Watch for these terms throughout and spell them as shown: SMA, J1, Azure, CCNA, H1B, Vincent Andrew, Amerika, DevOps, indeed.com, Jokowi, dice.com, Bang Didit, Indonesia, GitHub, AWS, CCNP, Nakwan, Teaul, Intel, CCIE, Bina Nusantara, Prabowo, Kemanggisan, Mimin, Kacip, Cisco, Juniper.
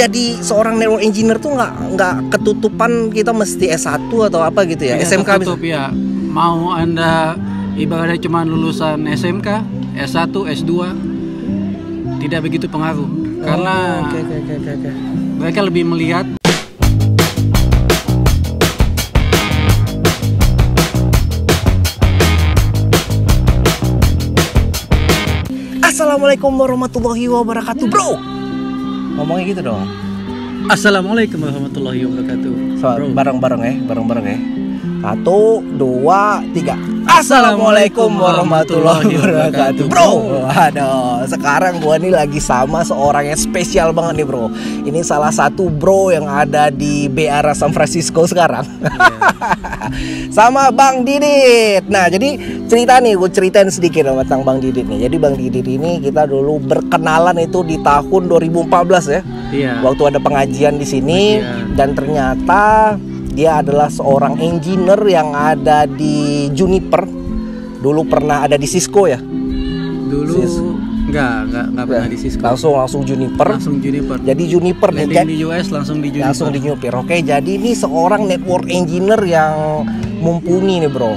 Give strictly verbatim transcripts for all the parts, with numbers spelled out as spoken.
jadi seorang network engineer tuh nggak nggak ketutupan kita mesti S satu atau apa gitu ya, ya S M K ketutup, ya. Mau Anda ibaratnya cuma lulusan S M K, S satu, S dua tidak begitu pengaruh. Oh, karena okay, okay, okay, okay. mereka lebih melihat Assalamualaikum warahmatullahi wabarakatuh, bro. Ngomongnya gitu dong. Assalamualaikum warahmatullahi wabarakatuh. Bro. Bareng-bareng ya, bareng-bareng ya. Satu, dua, tiga. Assalamualaikum warahmatullahi wabarakatuh, bro. Aduh, sekarang gua nih lagi sama seorang yang spesial banget nih, bro. Ini salah satu bro yang ada di Bay Area San Francisco sekarang. Yeah. Sama Bang Didit. Nah, jadi cerita nih, gua ceritain sedikit tentang Bang Didit nih. Jadi Bang Didit ini kita dulu berkenalan itu di tahun dua ribu empat belas ya. Yeah. Waktu ada pengajian di sini, yeah. Dan ternyata dia adalah seorang engineer yang ada di Juniper. Dulu pernah ada di Cisco ya? Dulu Cisco. Enggak, enggak, enggak pernah di Cisco. Langsung langsung Juniper. Langsung Juniper. Jadi Juniper di U S langsung di Juniper. Langsung di Juniper. Oke, jadi ini seorang network engineer yang mumpuni nih, bro.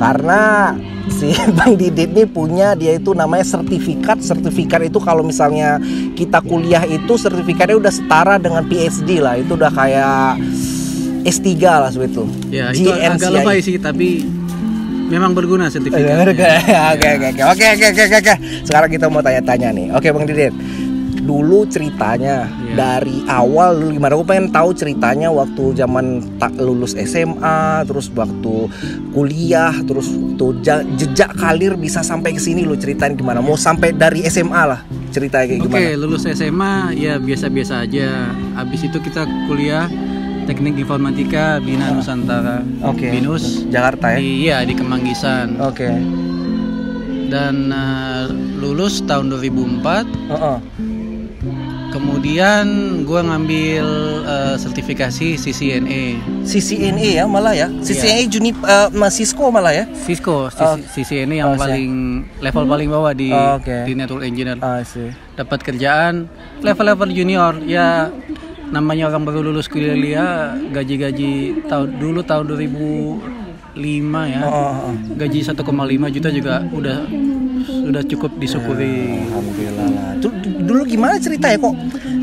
Karena si Bang Didit ini punya, dia itu namanya sertifikat. Sertifikat itu kalau misalnya kita kuliah itu sertifikatnya udah setara dengan P H D lah. Itu udah kayak S tiga lah sebetulnya. Ya, itu agak lebay sih, tapi memang berguna sertifikatnya. Oke, oke, oke, oke, oke. Sekarang kita mau tanya-tanya nih. Oke, Bang Didit. Dulu ceritanya ya. Dari awal lu gimana? Aku pengen tahu ceritanya waktu zaman tak lulus S M A, terus waktu kuliah, terus waktu jejak karir bisa sampai ke sini, lu ceritain gimana? Mau sampai dari S M A lah ceritanya kayak gimana? Oke, lulus S M A ya biasa-biasa aja. Habis itu kita kuliah Teknik Informatika Bina Nusantara, okay. Binus Jakarta ya? Di, iya di Kemanggisan. Oke. Okay. Dan uh, lulus tahun dua ribu empat. Uh-uh. Kemudian gue ngambil uh, sertifikasi C C N A. C C N A ya malah ya? C C N A yeah. Juniper uh, Cisco malah ya? Cisco, oh. C C N A yang oh, paling level paling bawah di, oh, okay. di network engineer. Oh, dapat kerjaan level-level junior ya. Namanya orang baru lulus kuliah, gaji-gaji tahun dulu tahun dua ribu lima ya. Oh. Gaji satu koma lima juta juga udah sudah cukup disyukuri. Ya, alhamdulillah lah. Dulu gimana ceritanya kok?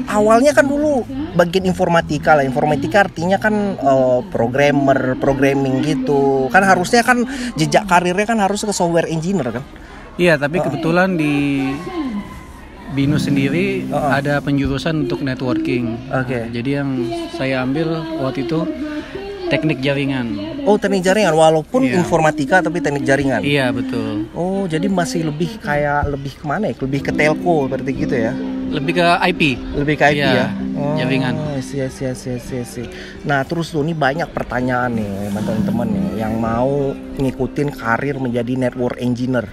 Awalnya kan dulu bagian informatika lah. Informatika artinya kan uh, programmer, programming gitu. Kan harusnya kan jejak karirnya kan harus ke software engineer kan? Iya, tapi oh. kebetulan di Binus sendiri uh-uh. ada penjurusan untuk networking. Oke. Okay. Jadi yang saya ambil waktu itu teknik jaringan. Oh, teknik jaringan walaupun yeah. informatika tapi teknik jaringan. Iya, yeah, betul. Oh, jadi masih lebih kayak lebih kemana ya? Lebih ke telco berarti gitu ya. Lebih ke I P, lebih ke I P yeah. ya. Oh, jaringan. Iya, iya, iya, iya. Nah, terus tuh ini banyak pertanyaan nih teman-teman nih yang mau ngikutin karir menjadi network engineer.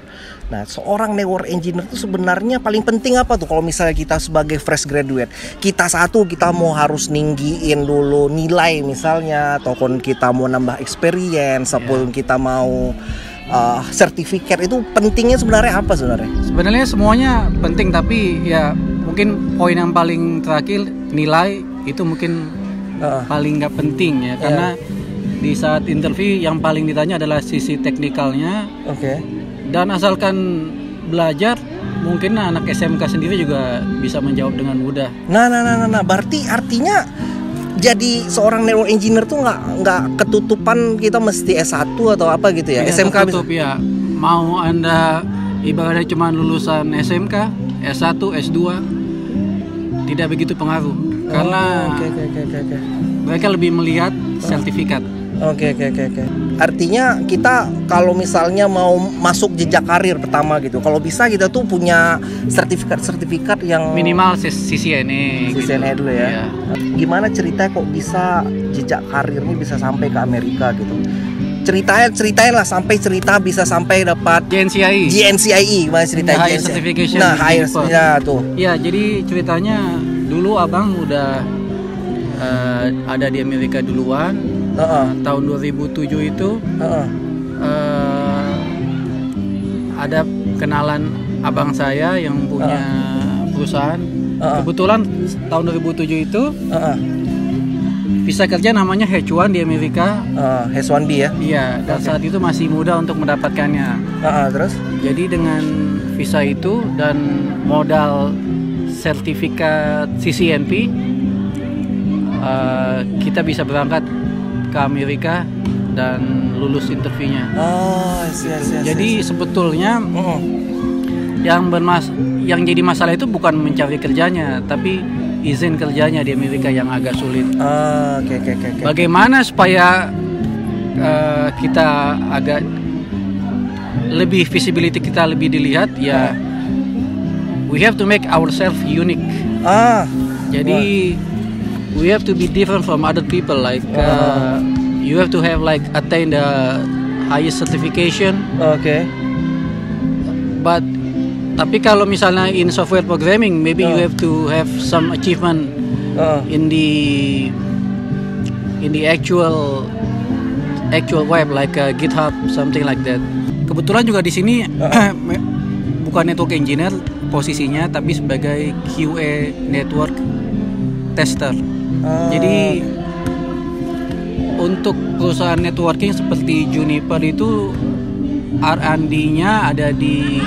Nah, seorang network engineer itu sebenarnya paling penting apa tuh kalau misalnya kita sebagai fresh graduate? Kita satu, kita mau harus ninggiin dulu nilai misalnya, ataupun kita mau nambah experience, ataupun yeah. kita mau uh, sertifikat. Itu pentingnya sebenarnya apa sebenarnya? Sebenarnya semuanya penting, tapi ya mungkin poin yang paling terakhir nilai itu mungkin uh, paling nggak penting ya, karena yeah. di saat interview yang paling ditanya adalah sisi teknikalnya. Oke. Okay. Dan asalkan belajar, mungkin anak S M K sendiri juga bisa menjawab dengan mudah. Nah, nah, nah, nah, nah. Berarti artinya jadi seorang network engineer tuh nggak nggak ketutupan kita mesti S satu atau apa gitu ya? Ya S M K ketutup bisa. Ya. Mau Anda ibaratnya cuma lulusan S M K, S satu, S dua tidak begitu pengaruh. Oh, karena okay, okay, okay, okay. mereka lebih melihat sertifikat. Oke, oke, oke, oke. Artinya kita kalau misalnya mau masuk jejak karir pertama gitu, kalau bisa kita tuh punya sertifikat-sertifikat yang minimal C C N A. C C N A gitu. Dulu ya. Iya. Gimana ceritanya kok bisa jejak karirnya bisa sampai ke Amerika gitu? Ceritanya ceritain lah sampai cerita bisa sampai dapat J N C I E. J N C I E gimana ceritanya? Higher certification. Nah, higher ya tuh. Iya, jadi ceritanya dulu abang udah uh, ada di Amerika duluan. Uh-uh. Tahun dua ribu tujuh itu uh-uh. uh, ada kenalan abang saya yang punya uh-uh. perusahaan uh-uh. Kebetulan tahun dua ribu tujuh itu uh-uh. visa kerja namanya H one di Amerika, uh, H one B ya? Iya, dan okay. saat itu masih mudah untuk mendapatkannya. uh-uh, Terus? Jadi dengan visa itu dan modal sertifikat C C N P, uh, kita bisa berangkat ke Amerika dan lulus interviewnya. Oh, yes, yes, jadi yes, sebetulnya oh. yang bermas, yang jadi masalah itu bukan mencari kerjanya, tapi izin kerjanya di Amerika yang agak sulit. Oh, okay, okay, okay, bagaimana supaya uh, kita agak lebih visibility, kita lebih dilihat ya? We have to make ourselves unique. Ah, jadi what? we have to be different from other people, like. Uh, oh. You have to have like attain the highest certification. Oke. Okay. But tapi kalau misalnya in software programming, maybe uh. you have to have some achievement uh. in the in the actual actual web, like uh, GitHub, something like that. Kebetulan juga di sini uh. bukan network engineer posisinya, tapi sebagai Q A network tester. Uh. Jadi untuk perusahaan networking seperti Juniper itu R and D-nya ada di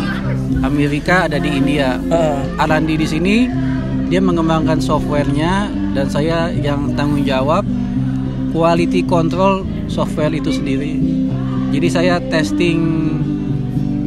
Amerika, ada di India. Uh. R and D di sini dia mengembangkan softwarenya dan saya yang tanggung jawab quality control software itu sendiri. Jadi saya testing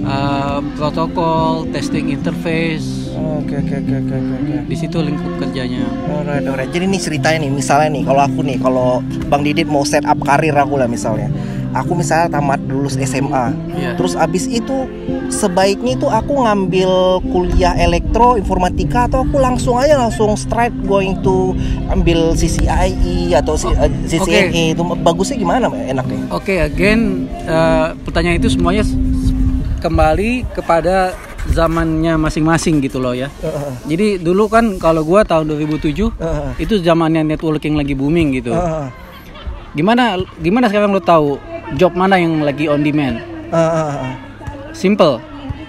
uh, protokol, testing interface. Oke, oke, oke, oke, oke. Di situ lingkup kerjanya. Alright, alright. Jadi nih ceritanya nih, misalnya nih, kalau aku nih, kalau Bang Didit mau set up karir aku lah misalnya. Aku misalnya tamat lulus S M A, yeah. terus abis itu sebaiknya itu aku ngambil kuliah elektro informatika atau aku langsung aja langsung straight going to ambil C C I E atau oh, C C N A okay. itu bagusnya gimana, enaknya? Oke, okay, again uh, pertanyaan itu semuanya kembali kepada zamannya masing-masing gitu loh ya. Uh-huh. Jadi dulu kan kalau gua tahun dua ribu tujuh uh-huh. itu zamannya networking lagi booming gitu. Uh-huh. Gimana gimana sekarang lo tahu job mana yang lagi on demand? Uh-huh. Simple.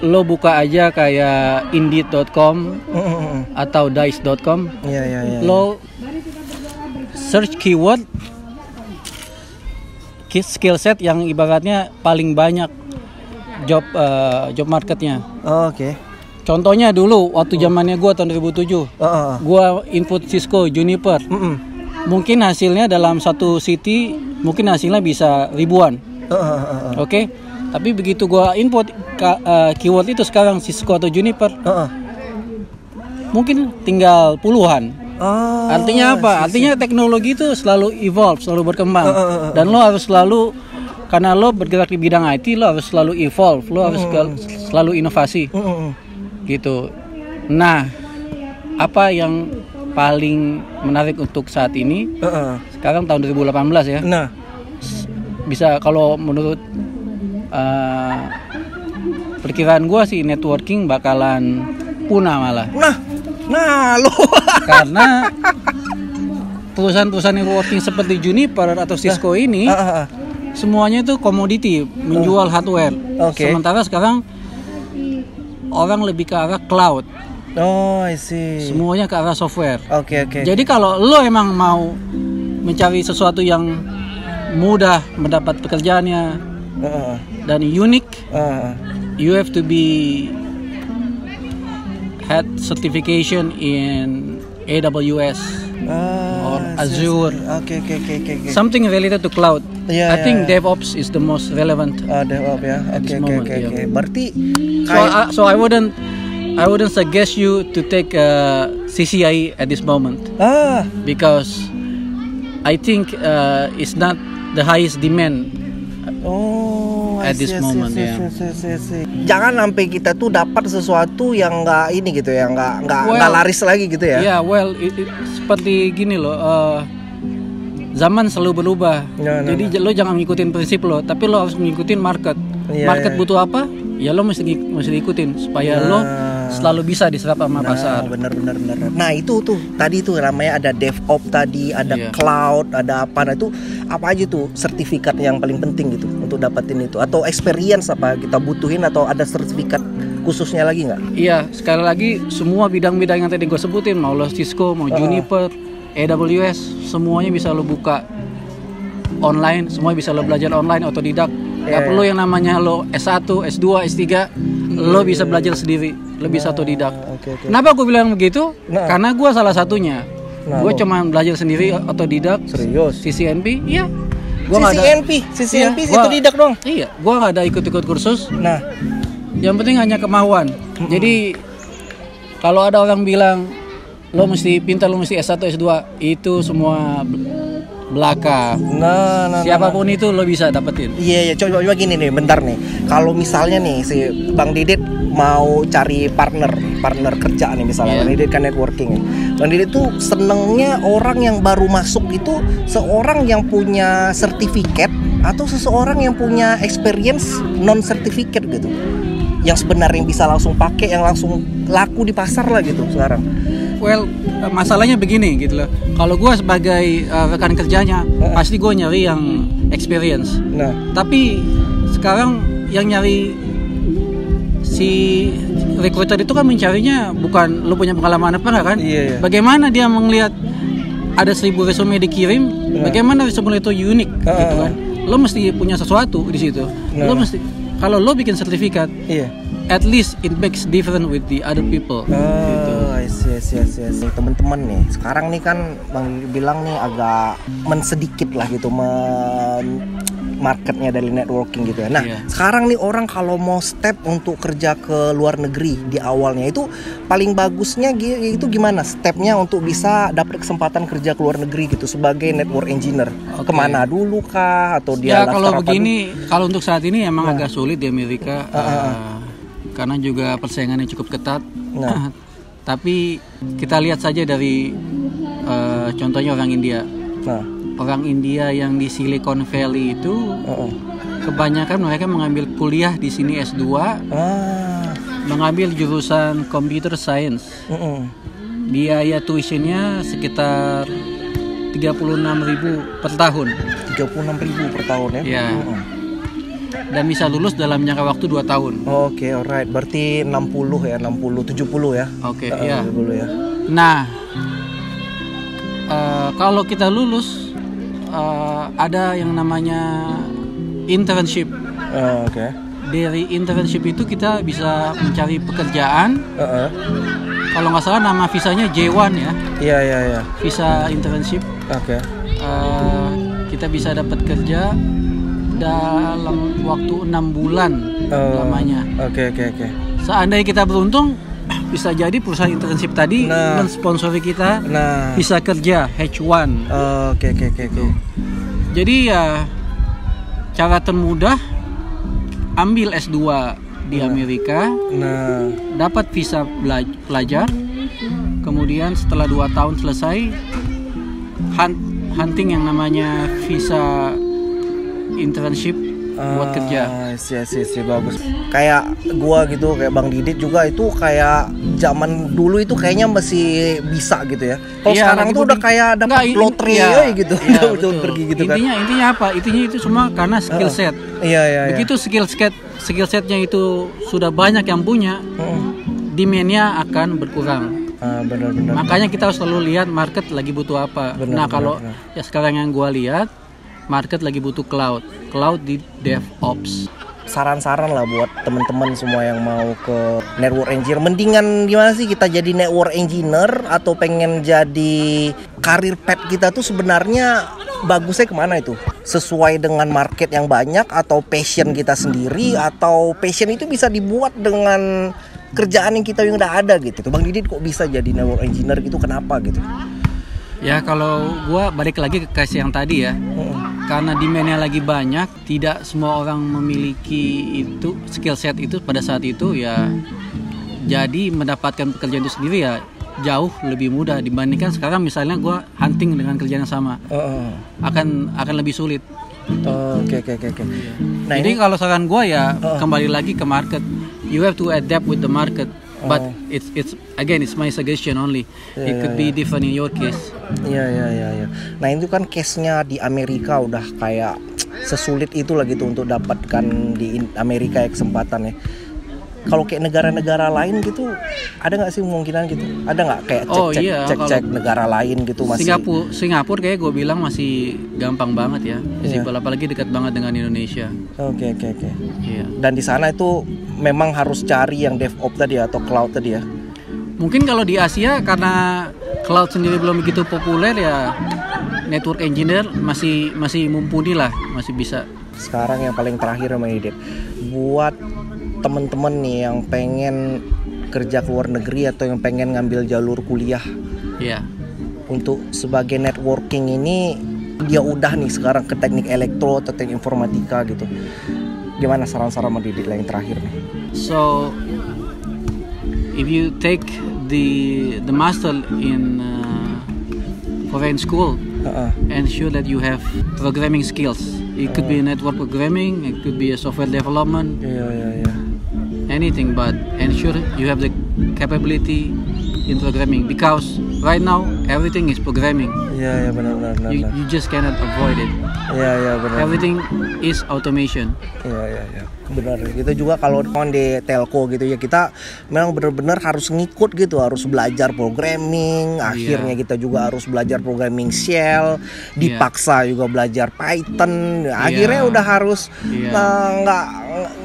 Lo buka aja kayak indeed dot com uh-huh. atau dice dot com. Yeah, yeah, yeah. Lo search keyword skill set yang ibaratnya paling banyak job uh, job marketnya. Oh, oke. Okay. Contohnya dulu waktu zamannya gue tahun dua ribu tujuh, uh, uh, uh. gue input Cisco, Juniper. Uh, uh. Mungkin hasilnya dalam satu city mungkin hasilnya bisa ribuan. Uh, uh, uh, uh. Oke. Okay? Tapi begitu gue input ka, uh, keyword itu sekarang Cisco atau Juniper, uh, uh. mungkin tinggal puluhan. Oh, artinya apa? Sisi. Artinya teknologi itu selalu evolve, selalu berkembang, uh, uh, uh, uh. dan lo harus selalu, karena lo bergerak di bidang I T, lo harus selalu evolve, lo harus mm. selalu inovasi, mm. gitu. Nah, apa yang paling menarik untuk saat ini? Uh-uh. Sekarang tahun dua ribu delapan belas ya. Nah, bisa kalau menurut uh, perkiraan gue sih networking bakalan punah malah. Nah, nah lo. Karena perusahaan-perusahaan networking seperti Juniper atau Cisco uh, ini. Uh-uh. Semuanya itu komoditi, menjual hardware. Okay. Sementara sekarang orang lebih ke arah cloud. Oh, I see. Semuanya ke arah software. Oke, okay, oke. Okay. Jadi kalau lo emang mau mencari sesuatu yang mudah mendapat pekerjaannya uh. dan unik, uh. you have to be had certification in A W S. Uh, or Azure, okay, okay, okay, okay. something related to cloud. Yeah, I yeah, think yeah. DevOps is the most relevant. Uh, DevOps ya, yeah. okay, okay, okay, okay. Berarti so, I, so I wouldn't, I wouldn't suggest you to take uh, C C I E at this moment. Ah, because I think uh, it's not the highest demand. Oh, at this moment ya. Jangan sampai kita tuh dapat sesuatu yang nggak ini gitu ya, nggak nggak nggak well, laris lagi gitu ya. Ya, yeah, well, it, it, seperti gini loh. Uh, zaman selalu berubah. No, no, Jadi no. lo jangan ngikutin prinsip lo, tapi lo harus ngikutin market. Yeah, market yeah. butuh apa? Ya lo mesti mesti ikutin supaya yeah. lo selalu bisa diserap sama nah, pasar. Bener, bener, bener. Nah itu tuh tadi tuh namanya ada DevOps tadi, ada yeah. cloud, ada apa? Nah itu apa aja tuh sertifikat yang paling penting gitu untuk dapetin itu? Atau experience apa kita butuhin atau ada sertifikat khususnya lagi nggak? Iya, sekali lagi semua bidang-bidang yang tadi gue sebutin, mau lo Cisco, mau uh. Juniper, A W S, semuanya bisa lo buka online, semua bisa lo belajar online, otodidak. Gak yeah. perlu yang namanya lo S satu, S dua, S tiga, lo bisa belajar sendiri, lo bisa nah, otodidak. Okay, okay. Kenapa gue bilang begitu? Nah. Karena gue salah satunya. Nah, gue cuma belajar sendiri otodidak. Serius? C C N P, iya. Gua C C N P, ada, C C N P iya, itu didak dong. Iya, gue gak ada ikut-ikut kursus. Nah, yang penting hanya kemauan. Mm-hmm. Jadi kalau ada orang bilang lo mesti pintar, lo mesti S satu, S dua, itu semua belaka. Nah, nah, siapapun nah, nah. itu lo bisa dapetin. Iya, iya. Coba, coba gini nih, bentar nih. Kalau misalnya nih si Bang Didit mau cari partner, partner kerja nih misalnya. Yeah. Bang Didit kan networking. Bang Didit tuh senengnya orang yang baru masuk itu seorang yang punya sertifikat atau seseorang yang punya experience non sertifikat gitu. Yang sebenarnya bisa langsung pakai, yang langsung laku di pasar lah gitu sekarang. Well, masalahnya begini gitu loh. Kalau gue sebagai uh, rekan kerjanya, uh-uh. pasti gue nyari yang experience. Nah. Tapi sekarang yang nyari si recruiter itu kan mencarinya bukan lu punya pengalaman apa nggak kan? Iya, iya. Bagaimana dia melihat ada seribu resume dikirim, nah. bagaimana resume itu unik uh-uh. gitu kan? Lo mesti punya sesuatu di situ. Nah. Lo mesti kalau lo bikin sertifikat, iya. at least it makes difference with the other people. Uh. Gitu. Yes, yes, yes. Teman-teman nih, sekarang nih kan Bang bilang nih agak mensedikit lah gitu men marketnya dari networking gitu ya. Nah, yeah. sekarang nih orang kalau mau step untuk kerja ke luar negeri di awalnya itu paling bagusnya itu gimana? Stepnya untuk bisa dapat kesempatan kerja ke luar negeri gitu sebagai network engineer. Okay. Kemana dulu kah? Atau dia ya, kalau begini, dulu? Kalau untuk saat ini emang nah. agak sulit di Amerika uh, uh, uh. Uh, karena juga persaingannya cukup ketat. Nah. Tapi kita lihat saja dari uh, contohnya orang India. Nah. Orang India yang di Silicon Valley itu uh-uh. kebanyakan mereka mengambil kuliah di sini S dua, uh. mengambil jurusan Computer Science. Uh-uh. Biaya tuitionnya sekitar tiga puluh enam ribu per tahun. tiga puluh enam ribu per tahun ya? Yeah. Uh-uh. Dan bisa lulus dalam jangka waktu dua tahun. Oke, okay, alright. Berarti enam puluh ya, enam puluh, tujuh puluh ya. Oke, okay, uh, iya. Ya. Nah, uh, kalau kita lulus uh, ada yang namanya internship. Uh, Oke. Okay. Dari internship itu kita bisa mencari pekerjaan. Uh-uh. Kalau nggak salah nama visanya J satu ya. Iya, iya, iya. Visa internship. Oke. Okay. Uh, kita bisa dapat kerja dalam waktu enam bulan oh, lamanya. Oke okay, oke okay, oke. Okay. Seandainya kita beruntung bisa jadi perusahaan internship tadi nah, mensponsori kita nah. bisa kerja H satu. Oke oke oke oke. Jadi ya cara termudah ambil S dua di nah. Amerika. Nah, dapat visa pelajar. Kemudian setelah dua tahun selesai hunt, hunting yang namanya visa internship uh, buat kerja. Iya sih sih bagus. Kayak gua gitu, kayak Bang Didit juga itu kayak zaman dulu itu kayaknya masih bisa gitu ya. Kalau iya, sekarang tuh udah kayak dapat lotre iya, gitu. Iya, betul. Pergi gitu kan. Intinya intinya apa? Intinya itu semua karena skill set. Uh, iya iya. Begitu iya. skill set skill setnya itu sudah banyak yang punya, uh. demand-nya akan berkurang. Uh, benar, benar, Makanya benar. Kita harus selalu lihat market lagi butuh apa. Benar, nah, kalau ya sekarang yang gua lihat market lagi butuh cloud, cloud di DevOps. Saran-saran lah buat teman-teman semua yang mau ke network engineer. Mendingan gimana sih kita jadi network engineer atau pengen jadi karir path kita tuh sebenarnya bagusnya kemana itu? Sesuai dengan market yang banyak atau passion kita sendiri atau passion itu bisa dibuat dengan kerjaan yang kita yang udah ada gitu. Bang Didit kok bisa jadi network engineer gitu? Kenapa gitu? Ya kalau gue balik lagi ke case yang tadi ya. Mm-hmm. Karena demand-nya lagi banyak, tidak semua orang memiliki itu skill set itu pada saat itu ya. Jadi mendapatkan pekerjaan itu sendiri ya jauh lebih mudah dibandingkan sekarang misalnya gue hunting dengan kerjaan yang sama. Oh, oh. Akan akan lebih sulit. Oke oke oke. Nah, jadi ini kalau saran gue ya oh. kembali lagi ke market. You have to adapt with the market. But oh. it's it's again it's my suggestion only. Yeah, It could yeah, be yeah. different in your case. Iya iya iya. Ya. Nah itu kan case-nya di Amerika udah kayak sesulit itu lah gitu untuk dapatkan di Amerika ya kesempatannya. Kalau kayak negara-negara lain gitu, ada nggak sih kemungkinan gitu? Ada nggak kayak cek-cek, oh, iya, cek-cek negara lain gitu masih? Singapura, Singapura kayak gue bilang masih gampang banget ya, simpel, yeah. Apalagi dekat banget dengan Indonesia. Oke, okay, oke, okay, oke. Okay. Yeah. Dan di sana itu memang harus cari yang DevOps tadi ya, atau cloud tadi ya? Mungkin kalau di Asia karena cloud sendiri belum begitu populer ya, network engineer masih masih mumpuni lah, masih bisa. Sekarang yang paling terakhir sama Didit, buat temen-temen nih yang pengen kerja ke luar negeri atau yang pengen ngambil jalur kuliah, yeah. Untuk sebagai networking ini, dia udah nih sekarang ke teknik elektro atau teknik informatika gitu, gimana saran-saran sama Didit lah yang terakhir nih? So if you take the the master in uh, foreign school, uh-uh. ensure that you have programming skills. It could be network programming, it could be a software development, yeah, yeah, yeah. anything, but ensure you have the capability in programming, because right now everything is programming. Yeah, yeah, benar, benar, benar. You, you just cannot avoid it. Yeah, yeah, benar. Everything is automation. Yeah, yeah, yeah. Benar. Kita juga kalau on di telco gitu ya, kita memang benar-benar harus ngikut gitu, harus belajar programming. Akhirnya yeah. kita juga harus belajar programming shell, dipaksa yeah. juga belajar Python. Akhirnya yeah. udah harus yeah. uh, nggak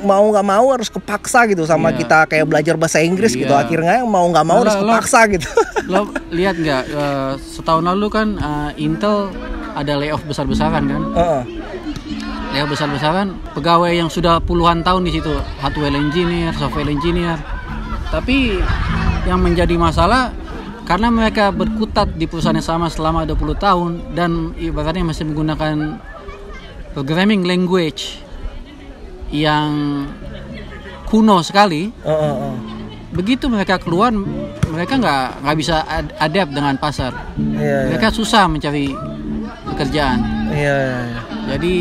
mau nggak mau harus kepaksa gitu sama yeah. kita kayak belajar bahasa Inggris yeah. gitu. Akhirnya mau nggak mau nah, harus lo, kepaksa gitu. Lo lihat nggak uh, setahun lalu kan uh, Intel ada layoff besar-besaran kan? Uh-uh. Layoff besar-besaran, pegawai yang sudah puluhan tahun di situ, hardware engineer, software engineer. Tapi yang menjadi masalah karena mereka berkutat di perusahaan yang sama selama dua puluh tahun dan ibaratnya masih menggunakan programming language yang kuno sekali. Uh-uh. Begitu mereka keluar, mereka nggak nggak bisa adapt dengan pasar. Yeah, mereka yeah. susah mencari pekerjaan. Iya. Yeah, yeah. Jadi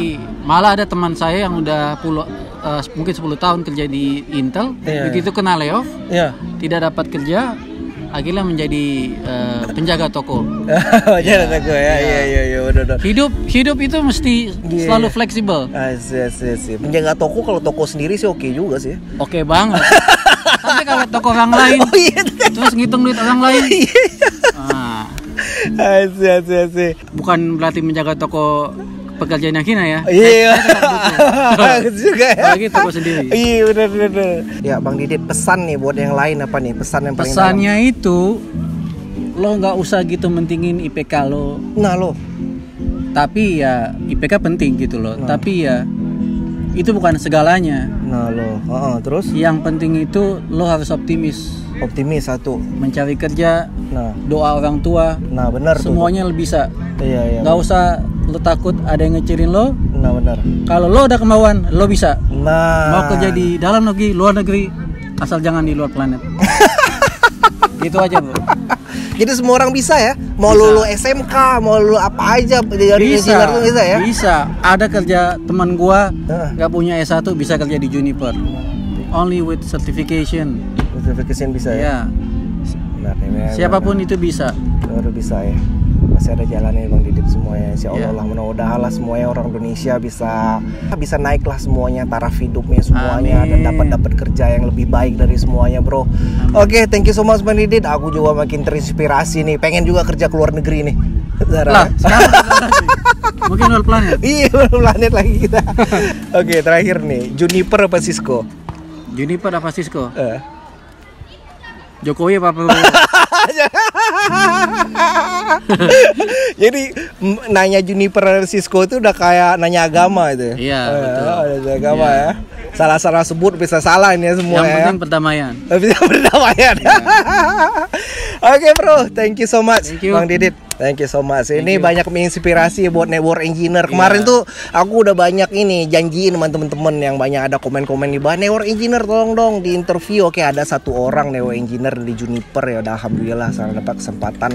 malah ada teman saya yang udah puluh, uh, mungkin sepuluh tahun kerja di Intel, yeah, begitu yeah. kena layoff, yeah. tidak dapat kerja, akhirnya menjadi uh, penjaga toko. Penjaga toko ya, iya iya iya. Hidup hidup itu mesti yeah, selalu yeah. fleksibel. Iya iya iya. Penjaga toko kalau toko sendiri sih oke okay juga sih. Oke okay banget. Tapi kalau toko orang lain, oh, iya. terus ngitung duit orang lain. Ah. Asih, asih, asih. Bukan berarti menjaga toko pekerjaan yang kina ya. Iya. Bagus juga ya. Bagi toko sendiri. Iya, benar benar. Ya, Bang Didit, pesan nih buat yang lain apa nih? Pesan yang paling Pesannya dalam. Itu lo enggak usah gitu mentingin I P K lo. Nah, lo. Tapi ya I P K penting gitu loh. Nah. Tapi ya itu bukan segalanya. Nah, lo. Uh-uh, terus yang penting itu lo harus optimis. Optimis satu, mencari kerja, nah. doa orang tua, nah benar, semuanya tuh. Bisa. Iya, iya, nggak bener. Usah lo takut ada yang ngecirin lo. Nah benar. Kalau lo ada kemauan, lo bisa. Nah. Mau kerja di dalam negeri, luar negeri, asal jangan di luar planet. Gitu aja bro. Jadi semua orang bisa ya, mau bisa. Lo, lo S M K, mau lo apa aja dari bisa. Itu bisa ya. Bisa. Ada kerja teman gua nggak nah. punya S satu bisa kerja di Juniper. Only with certification. Certification bisa ya. Benar, ya. Siapapun benar. Itu bisa. Baru bisa ya. Masih ada jalannya Bang Didit semuanya. Insyaallah yeah. mudah-mudahan semuanya orang Indonesia bisa bisa naiklah semuanya taraf hidupnya semuanya. Amin. Dan dapat-dapat kerja yang lebih baik dari semuanya, Bro. Oke, okay, thank you so much Bang Didit. Aku juga makin terinspirasi nih. Pengen juga kerja ke luar negeri nih. Lah, sekarang mungkin luar planet. Iya, luar planet lagi kita. Oke, okay, terakhir nih. Juniper apa Cisco? Juniper apa Cisco? Uh. Jokowi apa Prabowo? Jadi nanya Juniper dan Cisco itu udah kayak nanya agama itu. Iya uh, betul. Nanya agama yeah. ya. Salah-salah sebut bisa salah ini ya semua. Yang penting ya. Perdamaian. Bisa perdamaian. Yeah. Oke okay, bro, thank you so much, you. Bang Didit. Thank you so much. Thank ini you. Banyak menginspirasi buat network engineer. Kemarin yeah. tuh aku udah banyak ini janjiin sama temen-temen yang banyak ada komen-komen di bawah network engineer tolong dong di interview. Oke, ada satu orang network engineer di Juniper ya udah alhamdulillah sekarang dapat kesempatan.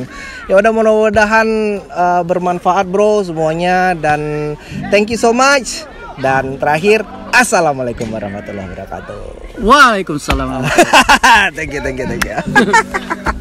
Ya udah mudah-mudahan uh, bermanfaat bro semuanya dan thank you so much. Dan terakhir assalamualaikum warahmatullahi wabarakatuh. Waalaikumsalam. Thank you, thank you, thank you.